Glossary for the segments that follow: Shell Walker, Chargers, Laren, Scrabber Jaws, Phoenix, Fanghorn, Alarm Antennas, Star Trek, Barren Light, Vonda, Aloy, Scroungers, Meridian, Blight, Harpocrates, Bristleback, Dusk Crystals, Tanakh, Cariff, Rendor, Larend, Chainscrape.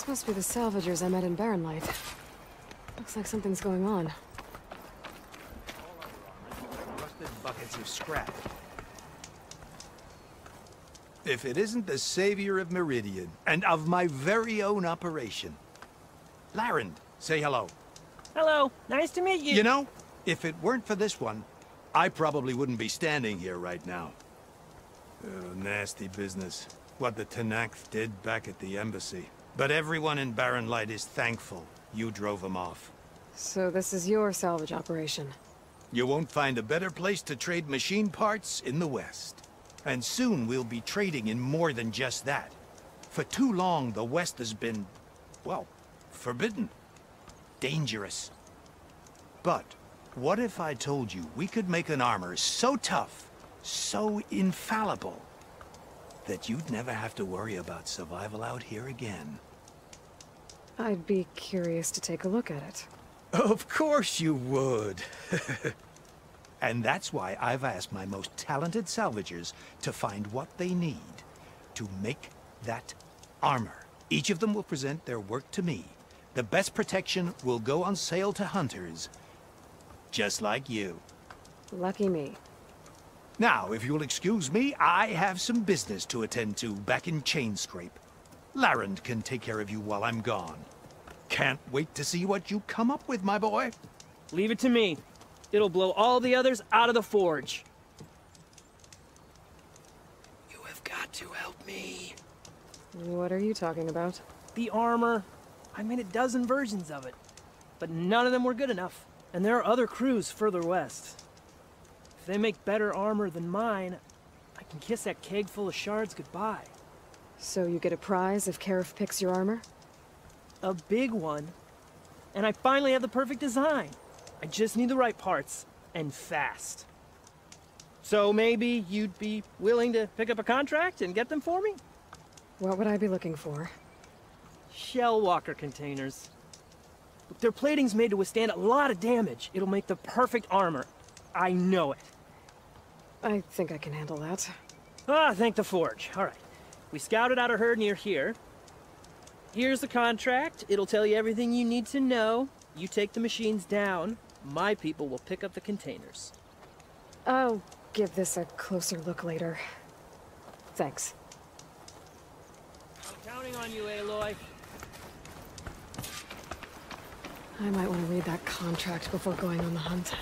This must be the salvagers I met in Barren Light. Looks like something's going on. Rusted buckets of scrap. If it isn't the savior of Meridian, and of my very own operation. Larend, say hello. Hello, nice to meet you. You know, if it weren't for this one, I probably wouldn't be standing here right now. Oh, nasty business. What the Tanakh did back at the embassy. But everyone in Barren Light is thankful you drove them off. So this is your salvage operation? You won't find a better place to trade machine parts in the West. And soon we'll be trading in more than just that. For too long, the West has been, well, forbidden. Dangerous. But what if I told you we could make an armor so tough, so infallible, that you'd never have to worry about survival out here again? I'd be curious to take a look at it. Of course you would. And that's why I've asked my most talented salvagers to find what they need to make that armor. Each of them will present their work to me. The best protection will go on sale to hunters, just like you. Lucky me. Now, if you'll excuse me, I have some business to attend to back in Chainscrape. Larend can take care of you while I'm gone. Can't wait to see what you come up with, my boy. Leave it to me. It'll blow all the others out of the forge. You have got to help me. What are you talking about? The armor. I made a dozen versions of it, but none of them were good enough. And there are other crews further west. If they make better armor than mine, I can kiss that keg full of shards goodbye. So you get a prize if Cariff picks your armor? A big one. And I finally have the perfect design. I just need the right parts, and fast. So maybe you'd be willing to pick up a contract and get them for me? What would I be looking for? Shell Walker containers. Their plating's made to withstand a lot of damage. It'll make the perfect armor. I know it. I think I can handle that. Ah, thank the forge. All right. We scouted out a herd near here. Here's the contract. It'll tell you everything you need to know. You take the machines down. My people will pick up the containers. I'll give this a closer look later. Thanks. I'm counting on you, Aloy. I might want to read that contract before going on the hunt.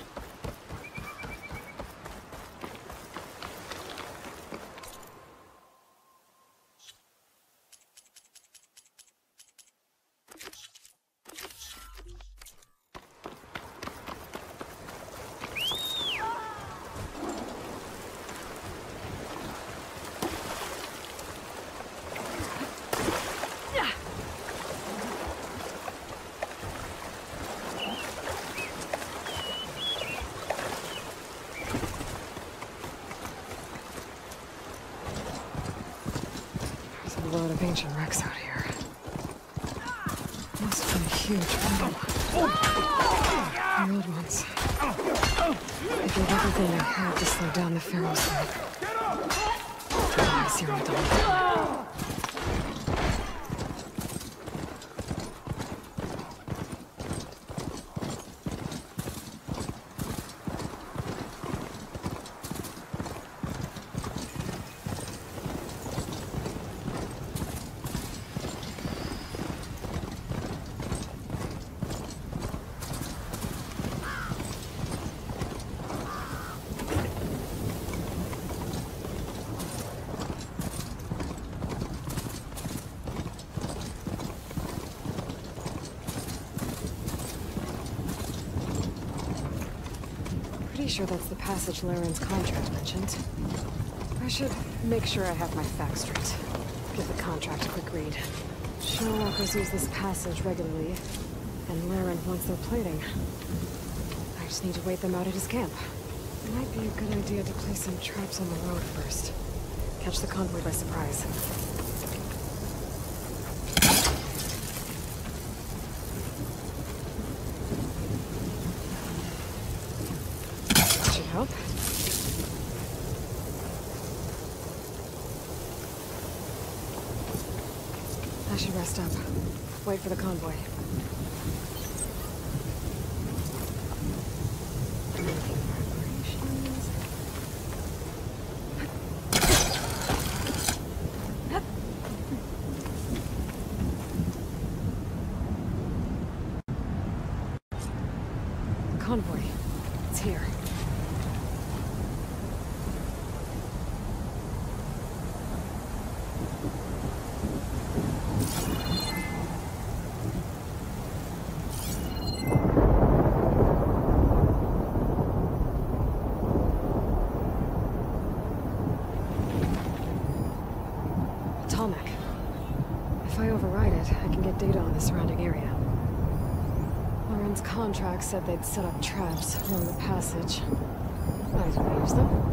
Sure, that's the passage Laren's contract mentioned. I should make sure I have my facts straight. Give the contract a quick read. Shell Walkers use this passage regularly, and Laren wants their plating. I just need to wait them out at his camp. It might be a good idea to place some traps on the road first. Catch the convoy by surprise. I should rest up. Wait for the convoy. Convoy. It's here. Tanakh. If I override it, I can get data on the surrounding area. Laren's contract said they'd set up traps along the passage. Might as well use them.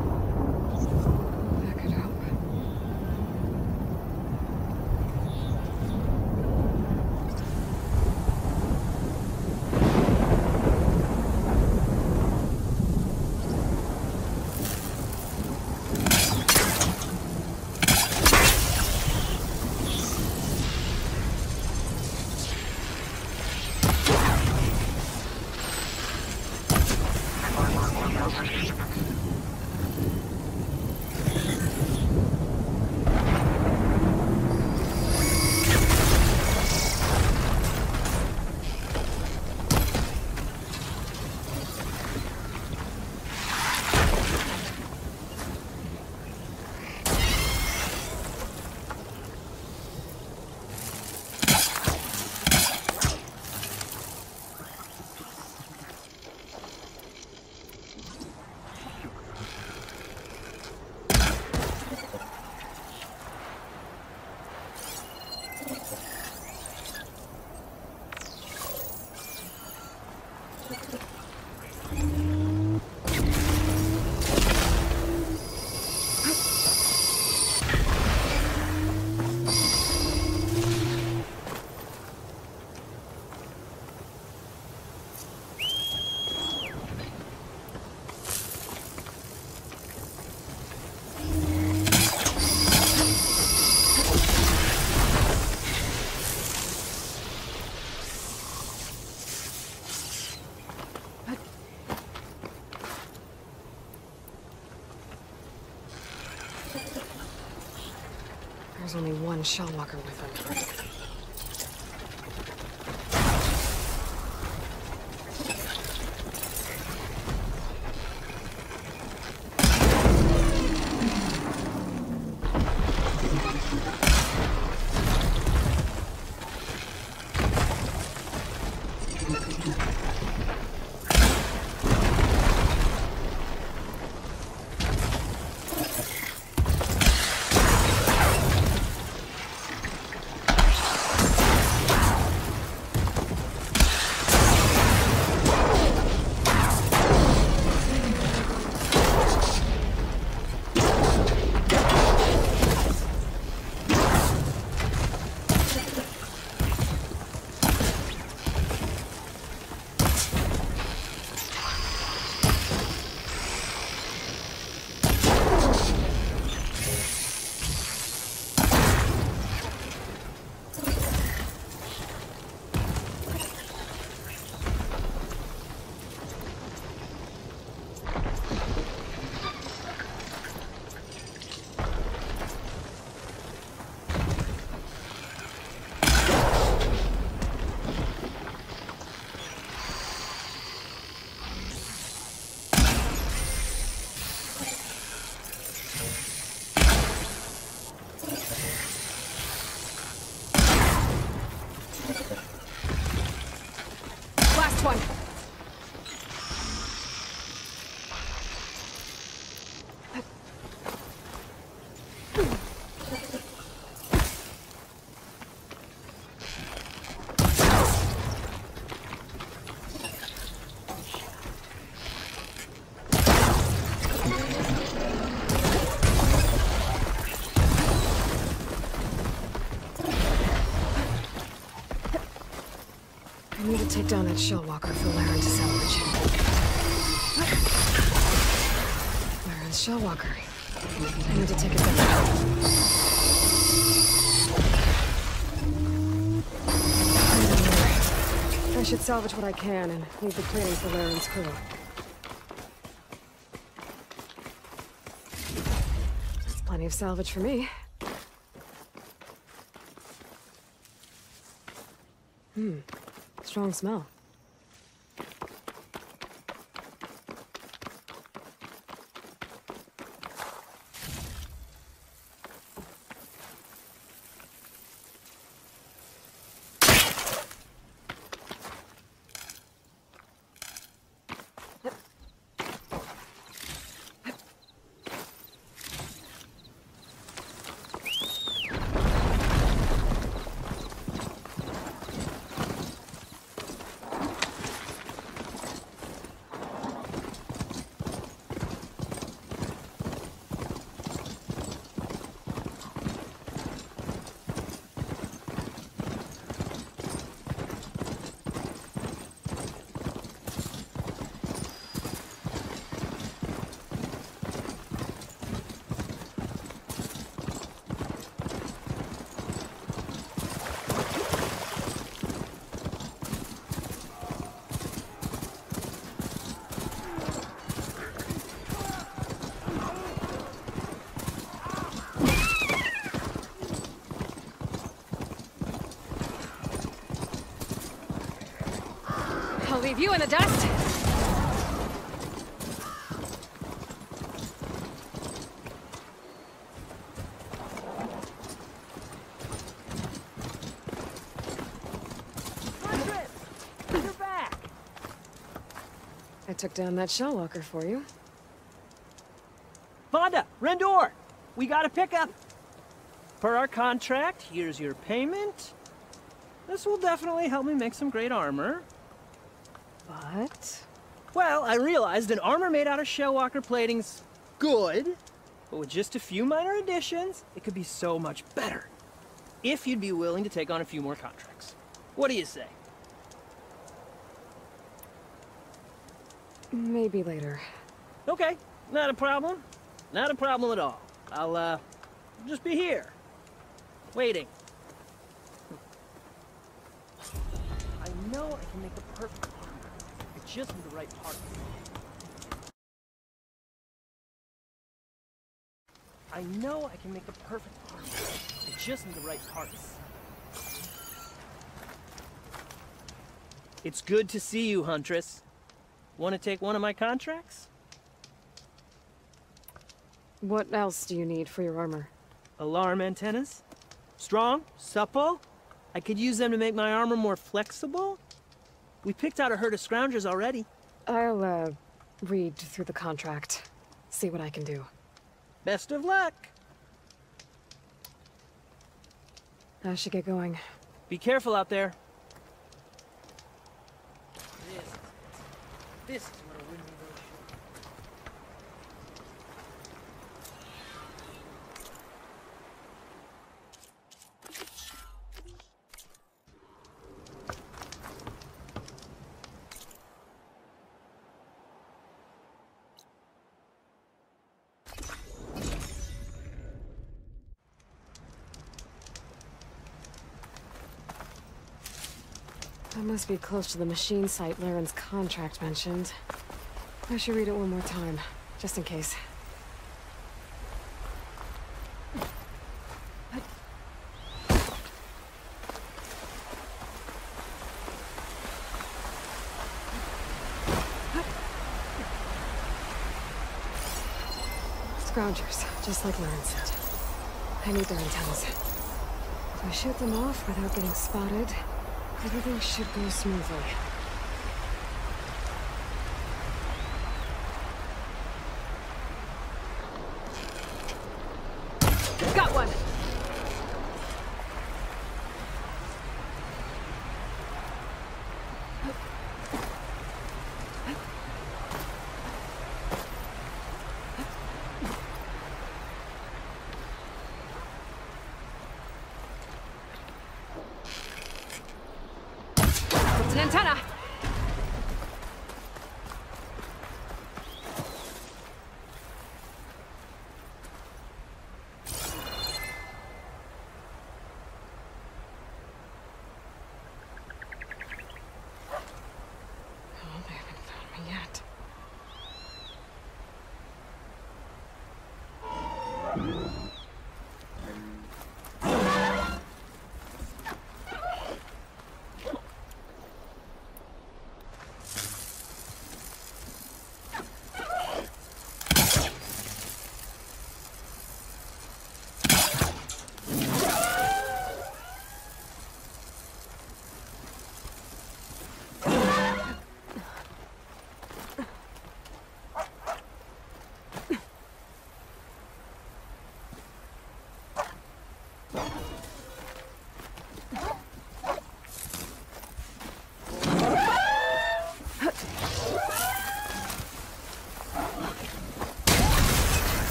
There's only one Shell Walker with him. Take down that Shell Walker for Laren to salvage. Laren's Shell Walker. I need to take it down. should salvage what I can and leave the clearing for Laren's crew. That's plenty of salvage for me. Hmm. Strong smell. Leave you in the dust. You're back. I took down that Shell Walker for you. Vonda, Rendor, we got a pickup. Per our contract, here's your payment. This will definitely help me make some great armor. But... well, I realized an armor made out of Shell Walker plating's good, but with just a few minor additions, it could be so much better. If you'd be willing to take on a few more contracts. What do you say? Maybe later. Okay, not a problem. Not a problem at all. I'll, just be here. Waiting. I know I can make the perfect... just in the right part. I know I can make the perfect part. Just in the right parts. It's good to see you, Huntress. Want to take one of my contracts? What else do you need for your armor? Alarm antennas. Strong, supple. I could use them to make my armor more flexible. We picked out a herd of Scroungers already. I'll, read through the contract. See what I can do. Best of luck! I should get going. Be careful out there. This is what a winning must be close to the machine site Laren's contract mentioned. I should read it one more time, just in case. Scroungers, just like Laren said. I need their antennas. If I shoot them off without getting spotted, everything should go smoothly. Got one!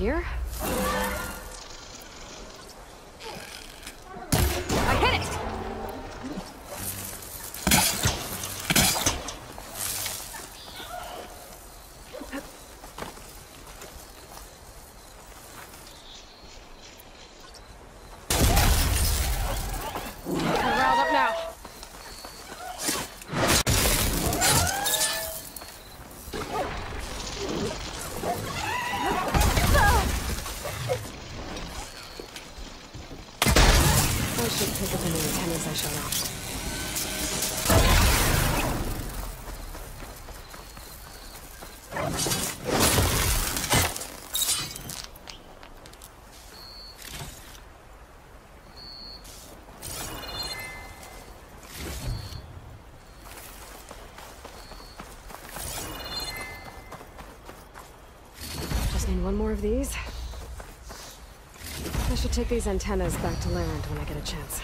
here. I hit it! One more of these. I should take these antennas back to Larend when I get a chance.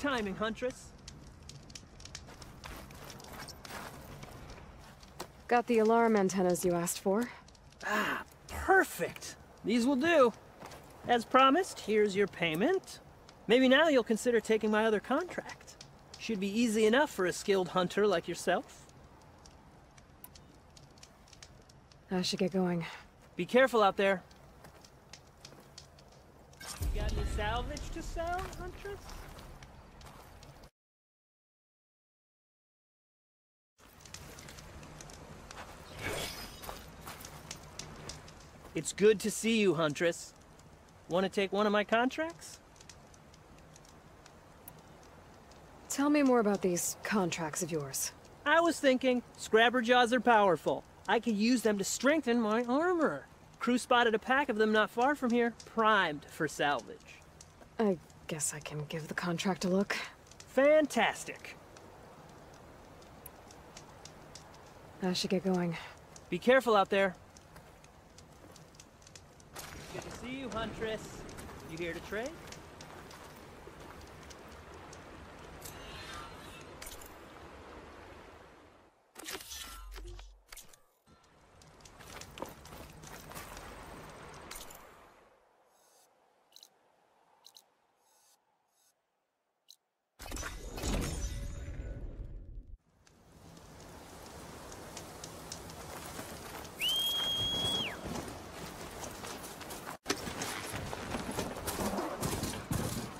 Timing, Huntress. Got the alarm antennas you asked for. Ah, perfect. These will do. As promised, here's your payment. Maybe now you'll consider taking my other contract. Should be easy enough for a skilled hunter like yourself. I should get going. Be careful out there. You got any salvage to sell, Huntress? It's good to see you, Huntress. Want to take one of my contracts? Tell me more about these contracts of yours. I was thinking, Scrabber Jaws are powerful. I could use them to strengthen my armor. Crew spotted a pack of them not far from here, primed for salvage. I guess I can give the contract a look. Fantastic. I should get going. Be careful out there. See you, Huntress. You here to trade?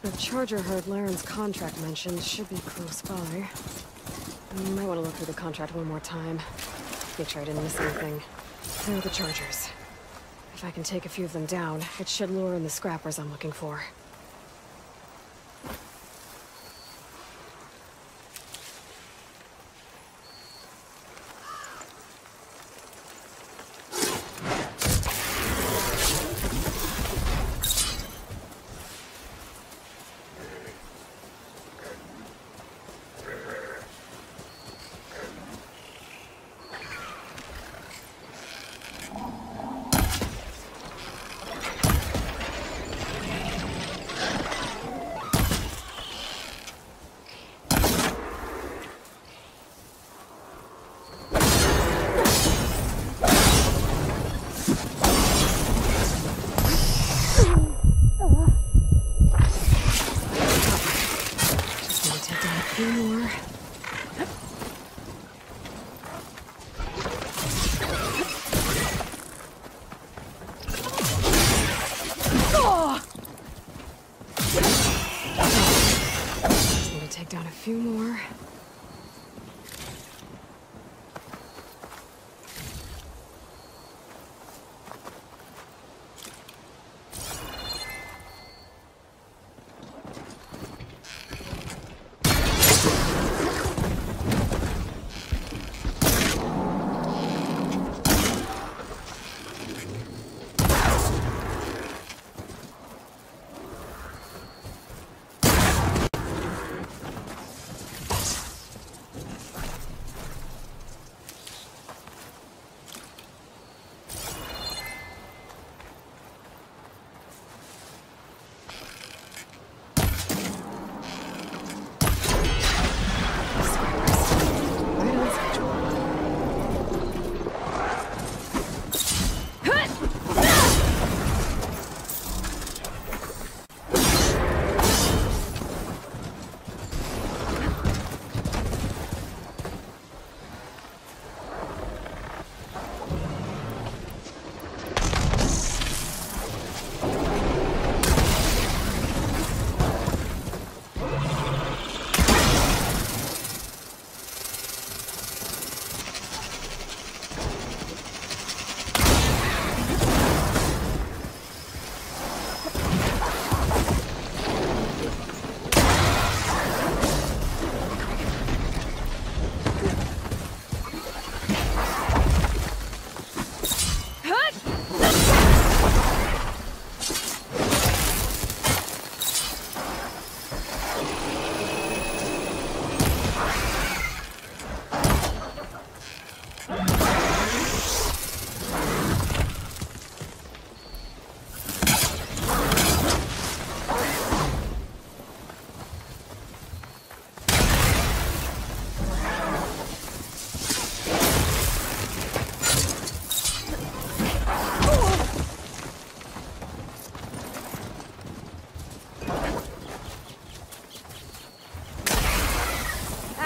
The Charger heard Laren's contract mentioned should be close by. You might want to look through the contract one more time. Make sure I didn't miss anything. They're the Chargers. If I can take a few of them down, it should lure in the scrappers I'm looking for.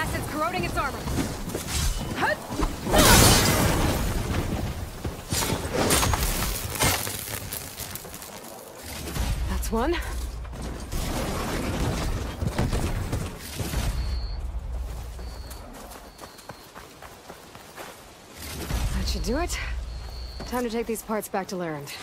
acid's corroding its armor. That's one. That should do it. Time to take these parts back to Larend.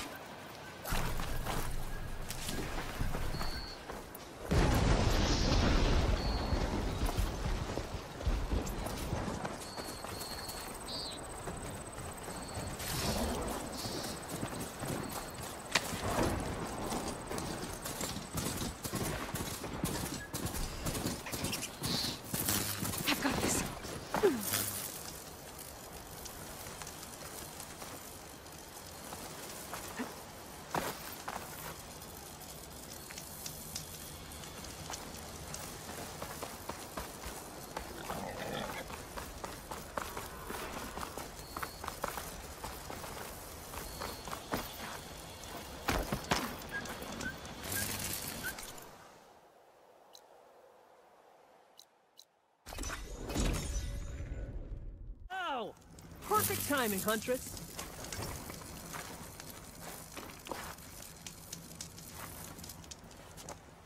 Perfect timing, Huntress.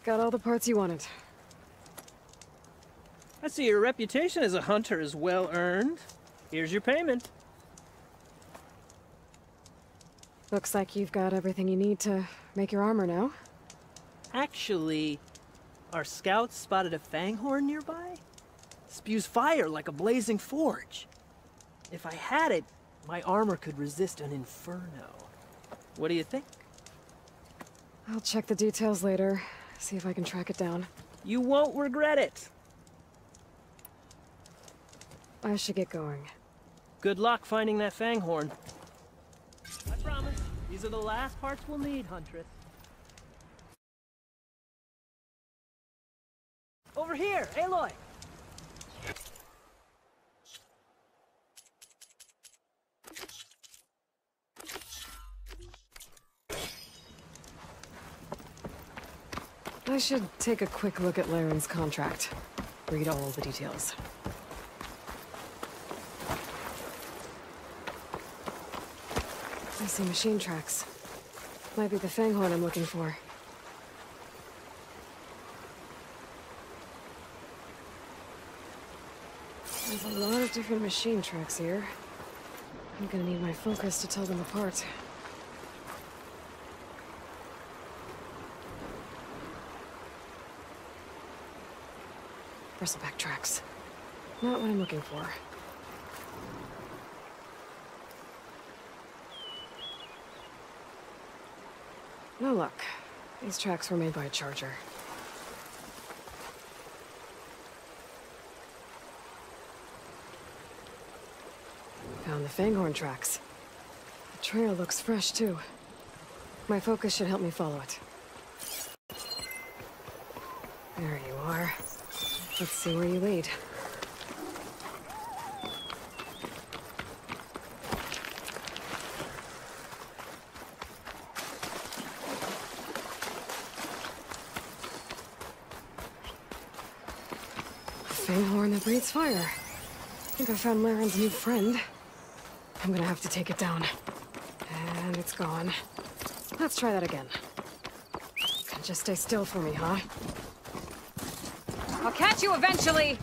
Got all the parts you wanted. I see your reputation as a hunter is well earned. Here's your payment. Looks like you've got everything you need to make your armor now. Actually, our scouts spotted a Fanghorn nearby. Spews fire like a blazing forge. If I had it, my armor could resist an inferno. What do you think? I'll check the details later, see if I can track it down. You won't regret it! I should get going. Good luck finding that Fanghorn. I promise, these are the last parts we'll need, Huntress. Over here, Aloy! I should take a quick look at Laren's contract. Read all the details. I see machine tracks. Might be the Fanghorn I'm looking for. There's a lot of different machine tracks here. I'm gonna need my focus to tell them apart. Bristleback tracks. Not what I'm looking for. No luck. These tracks were made by a Charger. Found the Fanghorn tracks. The trail looks fresh, too. My focus should help me follow it. There you are. Let's see where you lead. A Fanghorn that breathes fire. I think I found Laren's new friend. I'm gonna have to take it down. And it's gone. Let's try that again. You can just stay still for me, huh? I'll catch you eventually!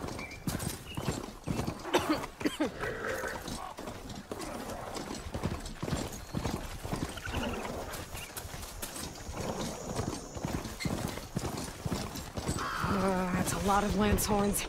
That's a lot of lance horns.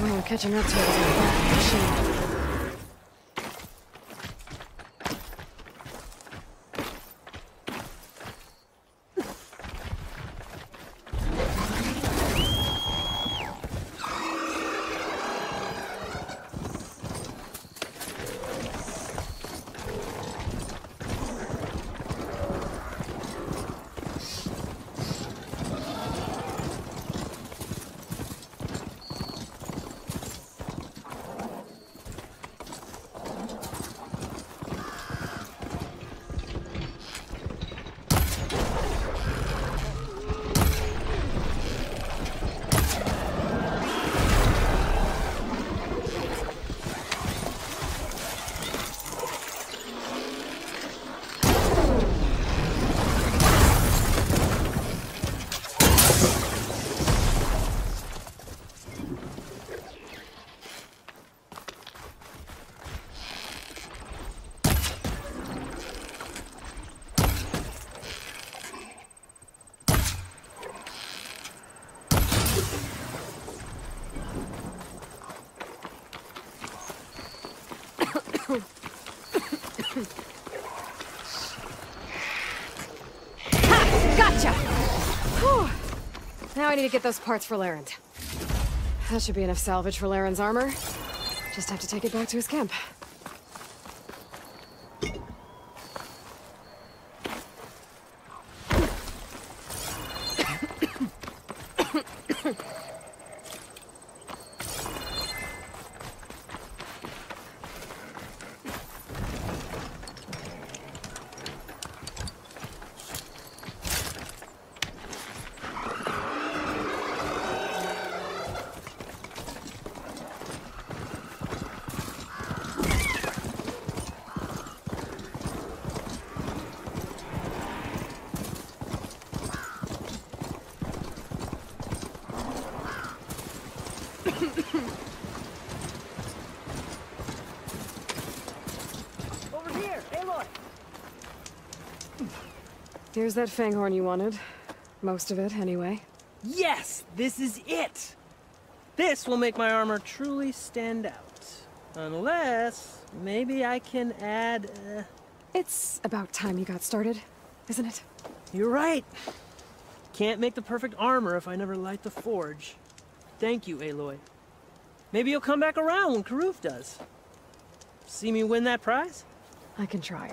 no way I'm catching up to it. I need to get those parts for Larend. That should be enough salvage for Larend's armor. Just have to take it back to his camp. Here's that Fanghorn you wanted. Most of it, anyway. Yes! This is it! This will make my armor truly stand out. Unless, maybe I can add... It's about time you got started, isn't it? You're right. Can't make the perfect armor if I never light the forge. Thank you, Aloy. Maybe you'll come back around when Cariff does. See me win that prize? I can try.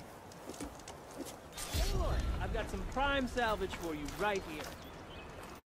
I've got some prime salvage for you right here.